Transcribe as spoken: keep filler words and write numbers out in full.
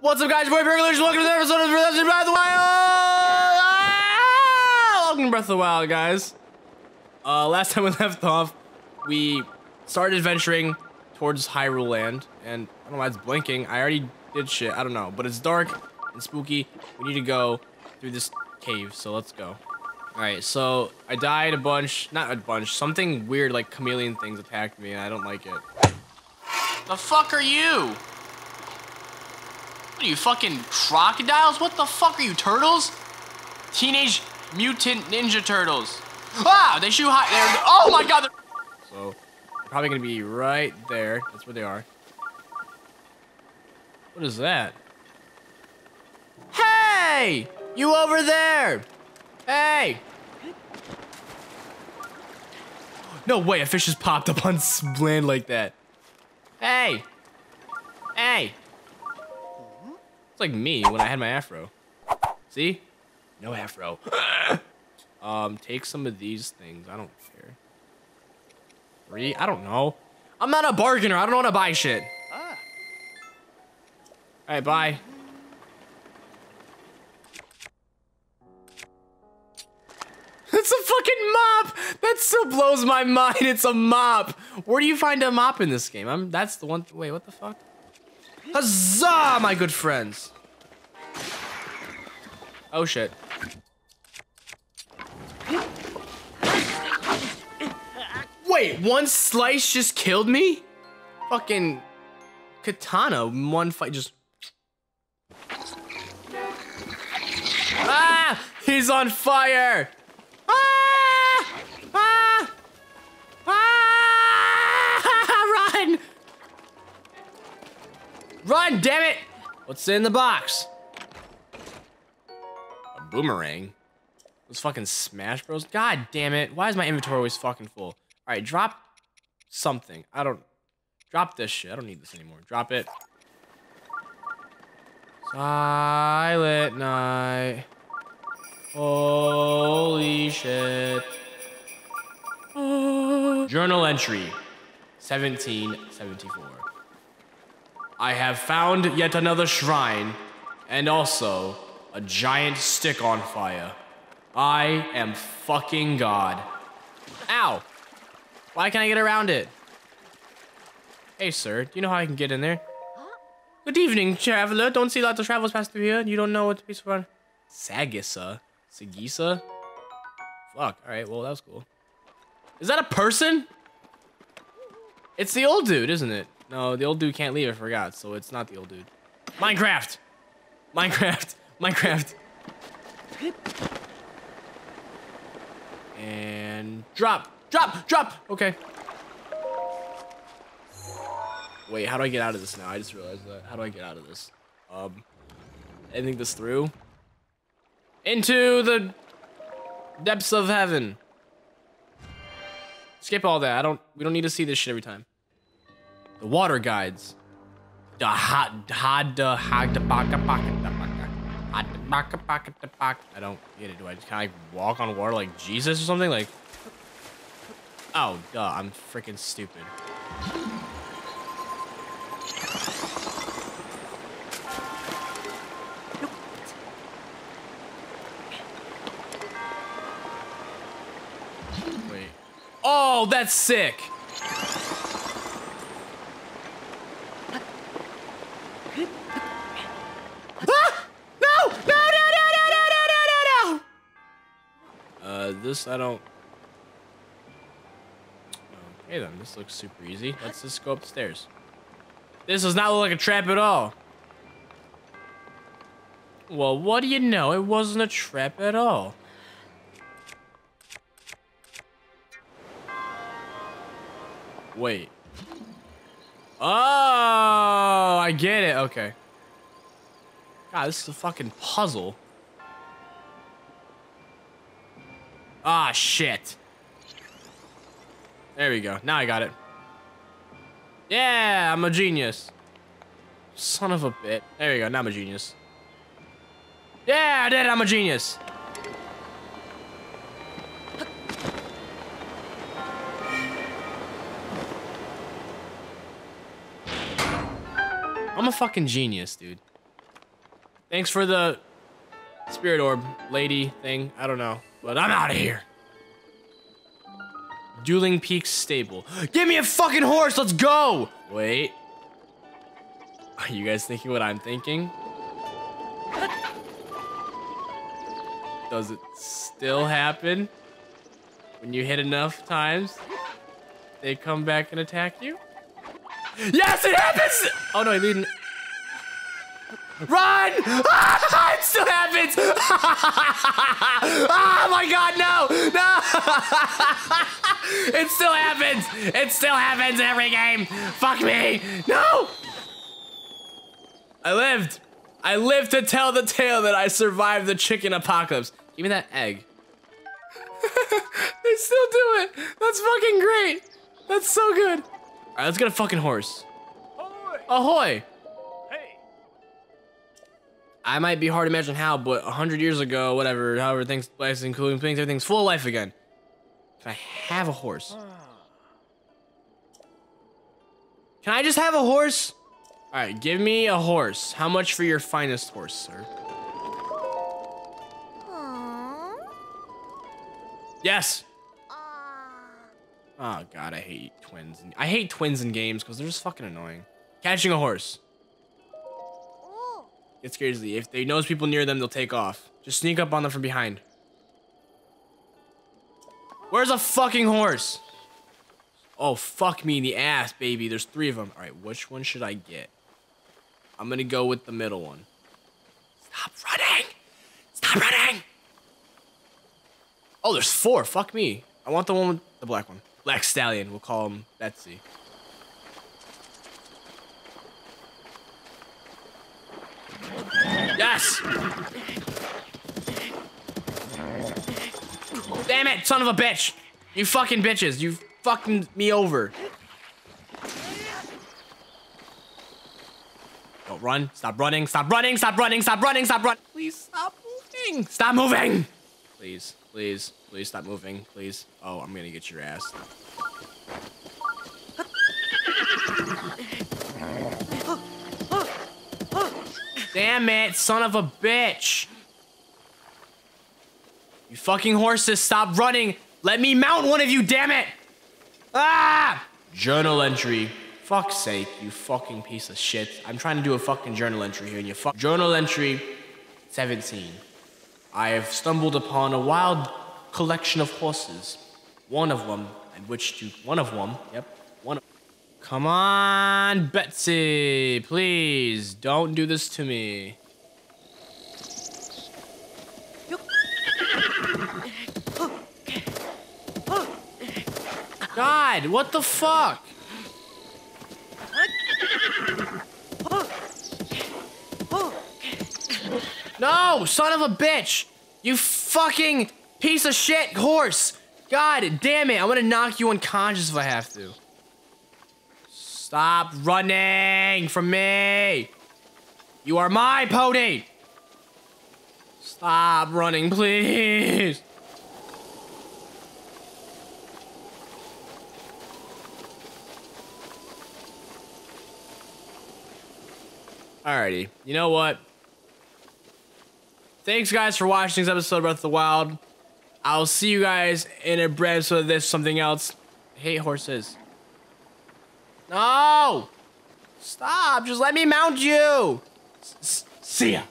What's up, guys? Boy, Paragoya Illusions. Welcome to the episode of Legend Of Breath of the Wild. Ah! Welcome to Breath of the Wild, guys. Uh, last time we left off, we started adventuring towards Hyrule Land, and I don't know why it's blinking. I already did shit. I don't know, but it's dark and spooky. We need to go through this cave, so let's go. All right, so I died a bunch. Not a bunch. Something weird, like chameleon things, attacked me, and I don't like it. The fuck are you? What are you, fucking crocodiles? What the fuck are you, turtles? Teenage Mutant Ninja Turtles. Ah, they shoot high. They're, oh my god. So, they're probably gonna be right there. That's where they are. What is that? Hey, you over there? Hey. No way, a fish just popped up on land like that. Hey. Hey. It's like me when I had my afro. See? No afro. um, take some of these things. I don't care. Three? I don't know. I'm not a bargainer. I don't want to buy shit. Ah. All right, bye. It's a fucking mop. That still blows my mind. It's a mop. Where do you find a mop in this game? I'm. That's the one. Th Wait, what the fuck? Huzzah, my good friends. Oh, shit. Wait, one slice just killed me? Fucking katana, one fight just... Ah, he's on fire. Ah, ah, ah, run. Run, damn it! What's in the box? A boomerang. Those fucking Smash Bros. God damn it! Why is my inventory always fucking full? All right, drop something. I don't drop this shit. I don't need this anymore. Drop it. Silent night. Holy shit. Oh. Journal entry, seventeen seventy-four. I have found yet another shrine, and also a giant stick on fire. I am fucking God. Ow! Why can't I get around it? Hey, sir, do you know how I can get in there? Good evening, traveler. Don't see lots of travelers pass through here, and you don't know what to be surrounded. Sagisa? Sagisa? Fuck, alright, well, that was cool. Is that a person? It's the old dude, isn't it? No, the old dude can't leave, I forgot, so it's not the old dude. Minecraft! Minecraft! Minecraft! And... drop! Drop! Drop! Okay. Wait, how do I get out of this now? I just realized that. How do I get out of this? Um... I think this through. Into the... depths of heaven. Skip all that. I don't... We don't need to see this shit every time. The water guides. The hot, hot, the hot, the baka, baka, the baka, hot, the baka, baka, the baka. I don't get it. Do I just kind of like walk on water like Jesus or something? Like, oh, duh, I'm freaking stupid. Wait. Oh, that's sick. This I don't. Okay then, this looks super easy. Let's just go upstairs. This does not look like a trap at all. Well, what do you know? It wasn't a trap at all. Wait. Oh, I get it. Okay. God, this is a fucking puzzle. Ah, shit. There we go. Now I got it. Yeah, I'm a genius. Son of a bitch. There we go. Now I'm a genius. Yeah, I did. I'm a genius. I'm a fucking genius, dude. Thanks for the spirit orb lady thing. I don't know, but I'm out of here. Dueling Peaks Stable. Give me a fucking horse. Let's go. Wait. Are you guys thinking what I'm thinking? Does it still happen? When you hit enough times, they come back and attack you? Yes, it happens! Oh no, he didn't. Run! Ah, it still happens! Oh my god, no! No! It still happens! It still happens in every game! Fuck me! No! I lived! I lived to tell the tale that I survived the chicken apocalypse. Give me that egg. They still do it! That's fucking great! That's so good! Alright, let's get a fucking horse. Ahoy! Ahoy! I might be hard to imagine how, but a hundred years ago, whatever, however, things, places, including things, everything's full of life again. Can I have a horse? Can I just have a horse? All right, give me a horse. How much for your finest horse, sir? Aww. Yes. Aww. Oh God, I hate twins. I hate twins in games because they're just fucking annoying. Catching a horse. It's crazy. If they notice people near them, they'll take off. Just sneak up on them from behind. Where's a fucking horse? Oh, fuck me in the ass, baby. There's three of them. All right, which one should I get? I'm gonna go with the middle one. Stop running! Stop running! Oh, there's four. Fuck me. I want the one with the black one. Black Stallion. We'll call him Betsy. Yes! Damn it, son of a bitch! You fucking bitches, you fucking me over. Don't run, stop running, stop running, stop running, stop running, stop running! Please stop moving! Stop moving! Please, please, please stop moving, please. Oh, I'm gonna get your ass. Damn it, son of a bitch. You fucking horses, stop running. Let me mount one of you, damn it. Ah! Journal entry. Fuck's sake, you fucking piece of shit. I'm trying to do a fucking journal entry here and you fuck. Journal entry seventeen. I have stumbled upon a wild collection of horses. One of them, and which to, one of them, yep. Come on, Betsy, please don't do this to me. God, what the fuck? No, son of a bitch! You fucking piece of shit horse! God damn it, I'm gonna knock you unconscious if I have to. Stop running from me! You are my pony! Stop running, please! Alrighty, you know what? Thanks guys for watching this episode of Breath of the Wild. I'll see you guys in a bread episode of this, something else. I hate horses. No! Stop! Just let me mount you! S- see ya!